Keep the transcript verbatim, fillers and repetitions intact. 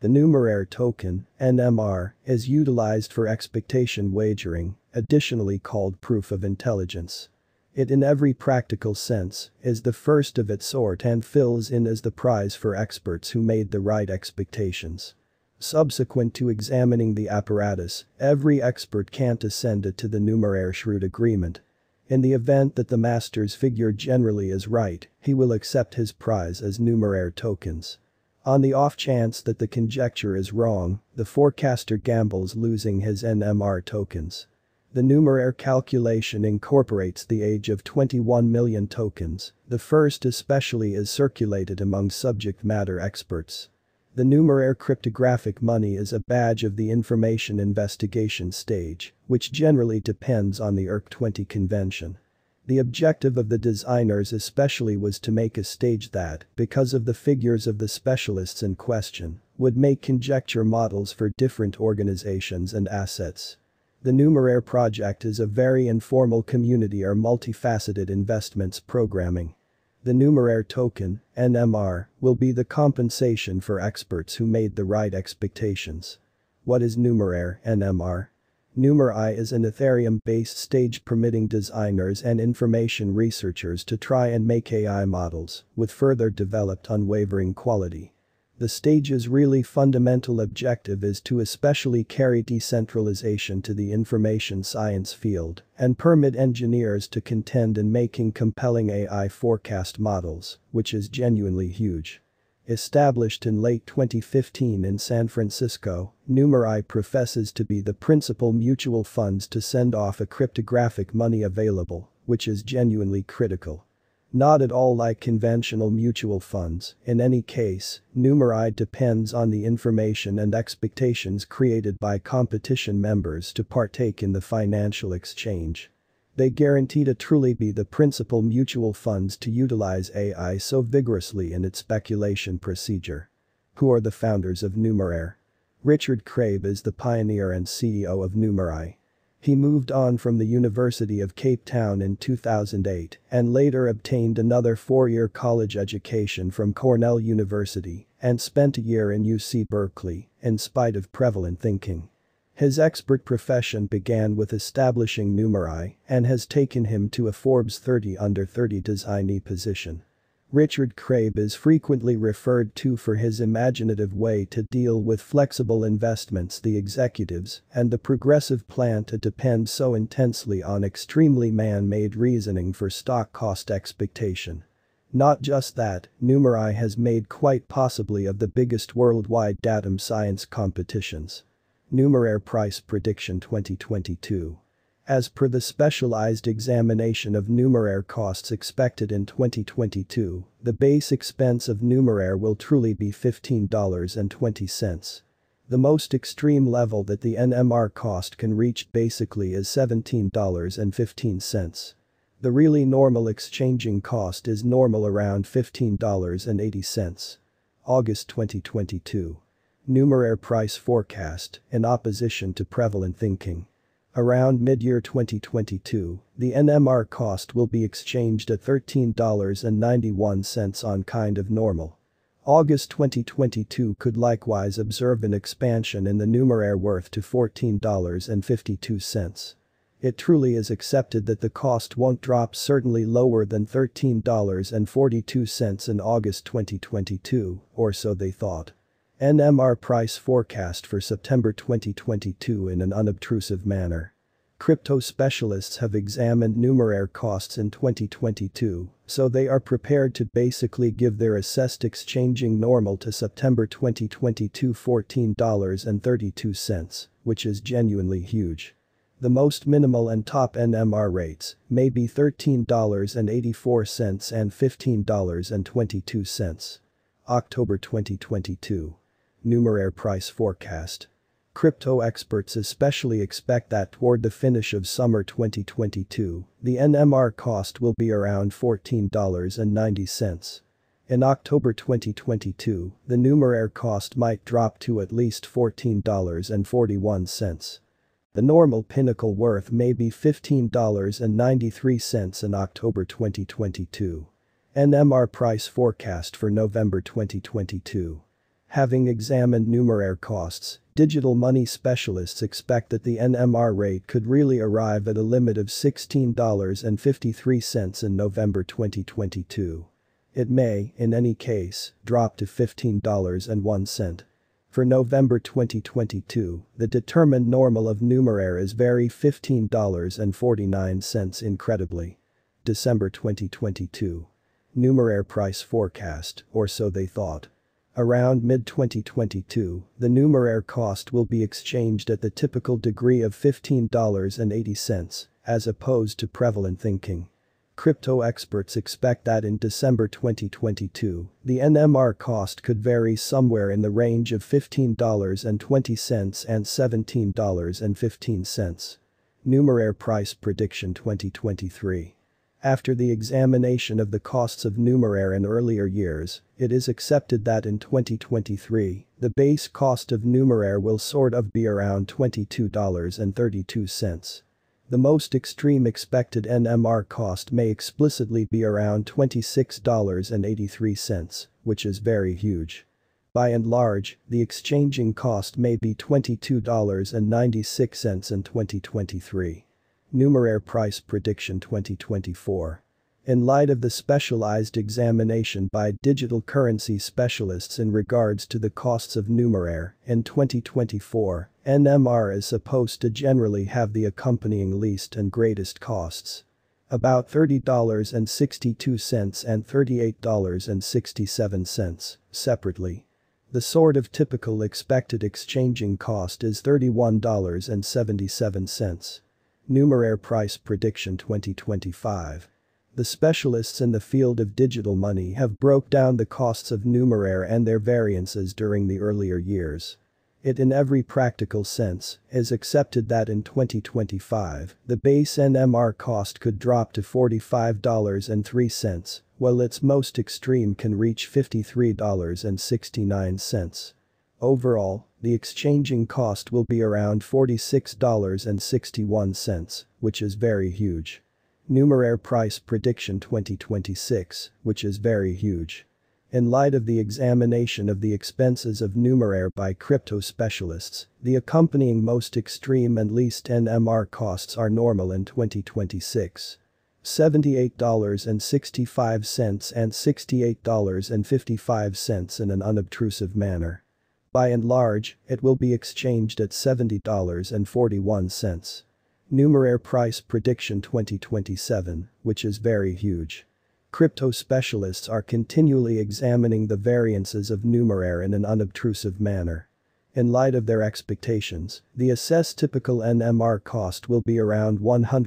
The Numeraire token, N M R, is utilized for expectation wagering, additionally called proof of intelligence. It, in every practical sense, is the first of its sort and fills in as the prize for experts who made the right expectations. Subsequent to examining the apparatus, every expert can't ascend it to the Numeraire shrewd agreement. In the event that the master's figure generally is right, he will accept his prize as Numeraire tokens. On the off chance that the conjecture is wrong, the forecaster gambles losing his N M R tokens. The Numeraire calculation incorporates the age of twenty-one million tokens, the first especially is circulated among subject matter experts. The Numeraire cryptographic money is a badge of the information investigation stage, which generally depends on the E R C twenty convention. The objective of the designers especially was to make a stage that, because of the figures of the specialists in question, would make conjecture models for different organizations and assets. The Numeraire project is a very informal community or multifaceted investments programming. The Numeraire token, N M R, will be the compensation for experts who made the right expectations. What is Numeraire, N M R? Numerai is an Ethereum-based stage permitting designers and information researchers to try and make A I models with further developed unwavering quality. The stage's really fundamental objective is to especially carry decentralization to the information science field and permit engineers to contend in making compelling A I forecast models, which is genuinely huge. Established in late twenty fifteen in San Francisco, Numerai professes to be the principal mutual funds to send off a cryptographic money available, which is genuinely critical. Not at all like conventional mutual funds, in any case, Numerai depends on the information and expectations created by competition members to partake in the financial exchange. They guarantee to truly be the principal mutual funds to utilize A I so vigorously in its speculation procedure. Who are the founders of Numeraire? Richard Craib is the pioneer and C E O of Numerai. He moved on from the University of Cape Town in two thousand eight and later obtained another four-year college education from Cornell University and spent a year in U C Berkeley, in spite of prevalent thinking. His expert profession began with establishing Numerai and has taken him to a Forbes thirty under thirty designee position. Richard Craib is frequently referred to for his imaginative way to deal with flexible investments the executives and the progressive plan to depend so intensely on extremely man-made reasoning for stock cost expectation. Not just that, Numerai has made quite possibly of the biggest worldwide datum science competitions. Numeraire Price Prediction twenty twenty-two. As per the specialized examination of Numeraire costs expected in twenty twenty-two, the base expense of Numeraire will truly be fifteen dollars and twenty cents. The most extreme level that the N M R cost can reach basically is seventeen dollars and fifteen cents. The really normal exchanging cost is normal around fifteen dollars and eighty cents. August twenty twenty-two. Numeraire price forecast, in opposition to prevalent thinking. Around mid-year twenty twenty-two, the N M R cost will be exchanged at thirteen dollars and ninety-one cents on kind of normal. August twenty twenty-two could likewise observe an expansion in the Numeraire worth to fourteen dollars and fifty-two cents. It truly is accepted that the cost won't drop certainly lower than thirteen dollars and forty-two cents in August twenty twenty-two, or so they thought. N M R price forecast for September twenty twenty-two in an unobtrusive manner. Crypto specialists have examined Numeraire costs in twenty twenty-two, so they are prepared to basically give their assessed exchanging normal to September twenty twenty-two fourteen dollars and thirty-two cents, which is genuinely huge. The most minimal and top N M R rates may be thirteen dollars and eighty-four cents and fifteen dollars and twenty-two cents. October twenty twenty-two. Numeraire price forecast. Crypto experts especially expect that toward the finish of summer twenty twenty-two, the N M R cost will be around fourteen dollars and ninety cents. In October twenty twenty-two, the Numeraire cost might drop to at least fourteen dollars and forty-one cents. The normal pinnacle worth may be fifteen dollars and ninety-three cents in October twenty twenty-two. N M R price forecast for November twenty twenty-two. Having examined Numeraire costs, digital money specialists expect that the N M R rate could really arrive at a limit of sixteen dollars and fifty-three cents in November twenty twenty-two. It may, in any case, drop to fifteen dollars and one cent. For November twenty twenty-two, the determined normal of Numeraire is very fifteen dollars and forty-nine cents incredibly. December twenty twenty-two. Numeraire price forecast, or so they thought. Around mid twenty twenty-two, the Numeraire cost will be exchanged at the typical degree of fifteen dollars and eighty cents, as opposed to prevalent thinking. Crypto experts expect that in December twenty twenty-two, the N M R cost could vary somewhere in the range of fifteen dollars and twenty cents and seventeen dollars and fifteen cents. Numeraire price prediction twenty twenty-three. After the examination of the costs of Numeraire in earlier years, it is accepted that in twenty twenty-three, the base cost of Numeraire will sort of be around twenty-two dollars and thirty-two cents. The most extreme expected N M R cost may explicitly be around twenty-six dollars and eighty-three cents, which is very huge. By and large, the exchanging cost may be twenty-two dollars and ninety-six cents in twenty twenty-three. Numeraire price prediction twenty twenty-four. In light of the specialized examination by digital currency specialists in regards to the costs of Numeraire in twenty twenty-four, N M R is supposed to generally have the accompanying least and greatest costs. About thirty dollars and sixty-two cents and thirty-eight dollars and sixty-seven cents, separately. The sort of typical expected exchanging cost is thirty-one dollars and seventy-seven cents. Numeraire price prediction twenty twenty-five. The specialists in the field of digital money have broke down the costs of Numeraire and their variances during the earlier years. It in every practical sense is accepted that in twenty twenty-five, the base N M R cost could drop to forty-five dollars and three cents, while its most extreme can reach fifty-three dollars and sixty-nine cents. Overall, the exchanging cost will be around forty-six dollars and sixty-one cents, which is very huge. Numeraire price prediction twenty twenty-six, which is very huge. In light of the examination of the expenses of Numeraire by crypto specialists, the accompanying most extreme and least N M R costs are normal in twenty twenty-six. seventy-eight dollars and sixty-five cents and sixty-eight dollars and fifty-five cents in an unobtrusive manner. By and large, it will be exchanged at seventy dollars and forty-one cents. Numeraire price prediction twenty twenty-seven, which is very huge. Crypto specialists are continually examining the variances of Numeraire in an unobtrusive manner. In light of their expectations, the assessed typical N M R cost will be around 100